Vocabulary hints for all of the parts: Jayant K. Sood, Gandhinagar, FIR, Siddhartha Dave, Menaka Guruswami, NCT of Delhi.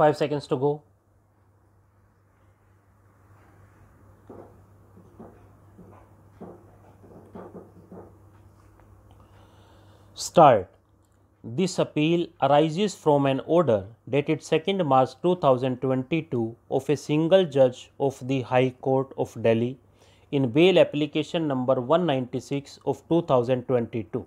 5 seconds to go. Start. This appeal arises from an order dated 2nd March 2022 of a single judge of the High Court of Delhi in bail application number 196 of 2022.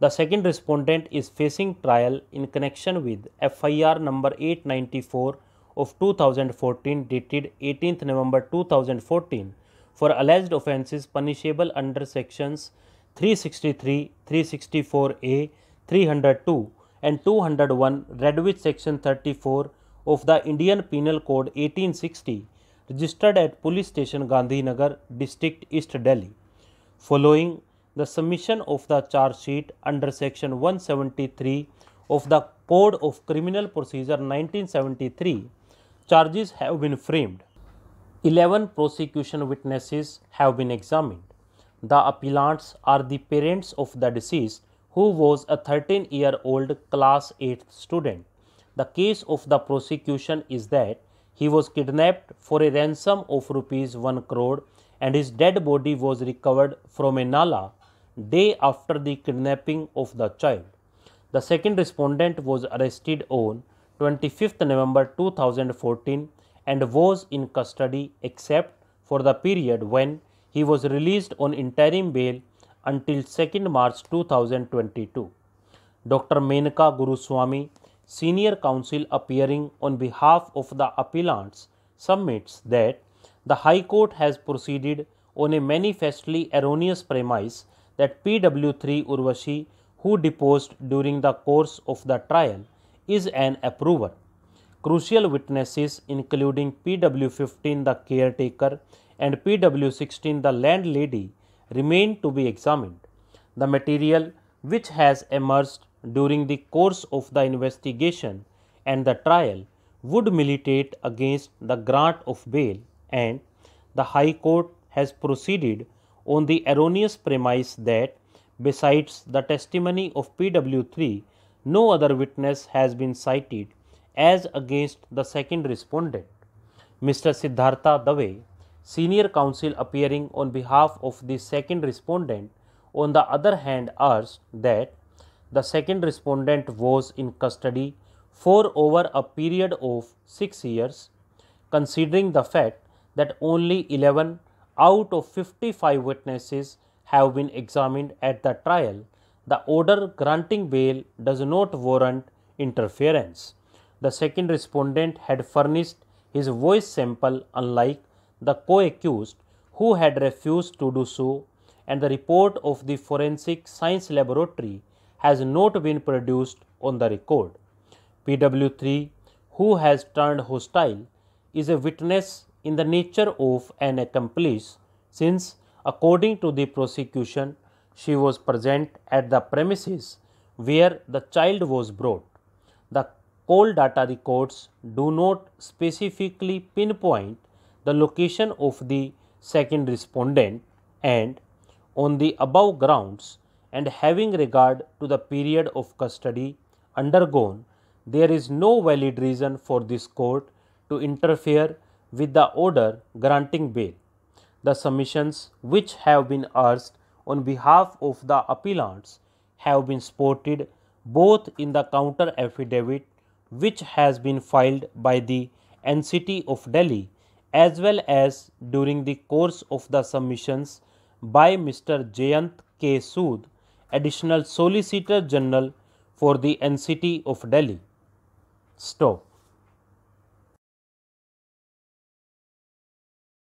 The second respondent is facing trial in connection with FIR number 894 of 2014 dated 18th November 2014 for alleged offences punishable under sections 363, 364A, 302 and 201 read with section 34 of the Indian Penal Code 1860 registered at Police Station Gandhinagar, District East Delhi. Following the submission of the charge sheet under section 173 of the Code of Criminal Procedure 1973, charges have been framed. 11 prosecution witnesses have been examined. The appellants are the parents of the deceased, who was a 13-year-old class 8th student. The case of the prosecution is that he was kidnapped for a ransom of rupees 1 crore and his dead body was recovered from a nala day after the kidnapping of the child. The second respondent was arrested on 25th November 2014 and was in custody except for the period when he was released on interim bail until 2nd March 2022. Dr. Menaka Guruswami, senior counsel appearing on behalf of the appellants, submits that the High Court has proceeded on a manifestly erroneous premise that PW3 Urvashi, who deposed during the course of the trial, is an approver. Crucial witnesses including PW15 the caretaker and PW16 the landlady remain to be examined. The material which has emerged during the course of the investigation and the trial would militate against the grant of bail, and the High Court has proceeded on the erroneous premise that besides the testimony of PW3, no other witness has been cited as against the second respondent. Mr. Siddhartha Dave, senior counsel appearing on behalf of the second respondent, on the other hand, urged that the second respondent was in custody for over a period of 6 years, considering the fact that only 11 out of 55 witnesses have been examined at the trial, the order granting bail does not warrant interference. The second respondent had furnished his voice sample, unlike the co-accused who had refused to do so, and the report of the Forensic Science Laboratory has not been produced on the record. PW3, who has turned hostile, is a witness in the nature of an accomplice, since, according to the prosecution, she was present at the premises where the child was brought. The call data records do not specifically pinpoint the location of the second respondent, and on the above grounds and having regard to the period of custody undergone, there is no valid reason for this court to interfere with the order granting bail. The submissions which have been urged on behalf of the appellants have been supported both in the counter affidavit which has been filed by the NCT of Delhi as well as during the course of the submissions by Mr. Jayant K. Sood, Additional Solicitor General for the NCT of Delhi. Stop.